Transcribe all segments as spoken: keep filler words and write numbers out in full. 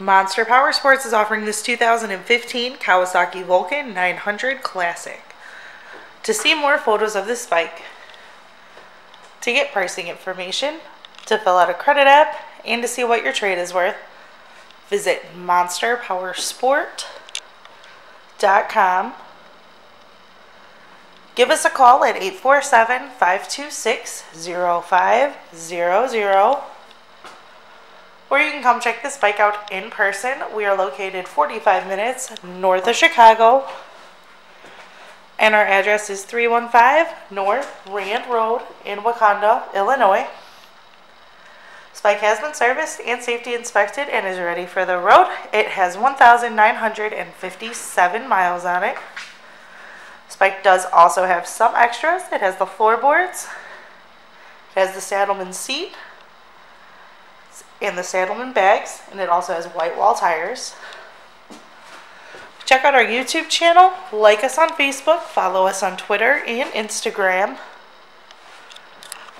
Monster Powersports is offering this two thousand fifteen Kawasaki Vulcan nine hundred Classic. To see more photos of this bike, to get pricing information, to fill out a credit app, and to see what your trade is worth, visit monster powersport dot com. Give us a call at eight four seven, five two six, zero five zero zero. Or you can come check this bike out in person. We are located forty-five minutes north of Chicago. And our address is three one five North Rand Road in Wauconda, Illinois. This bike has been serviced and safety inspected and is ready for the road. It has one thousand nine hundred fifty-seven miles on it. This bike does also have some extras. It has the floorboards. It has the Saddleman seat and the Saddleman bags, and it also has white wall tires. Check out our YouTube channel, like us on Facebook, follow us on Twitter and Instagram.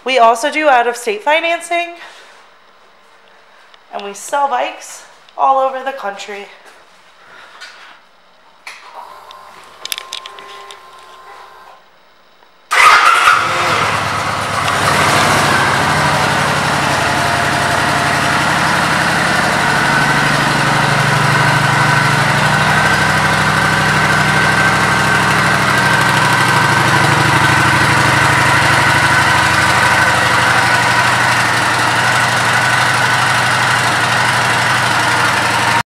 We also do out-of-state financing, and we sell bikes all over the country.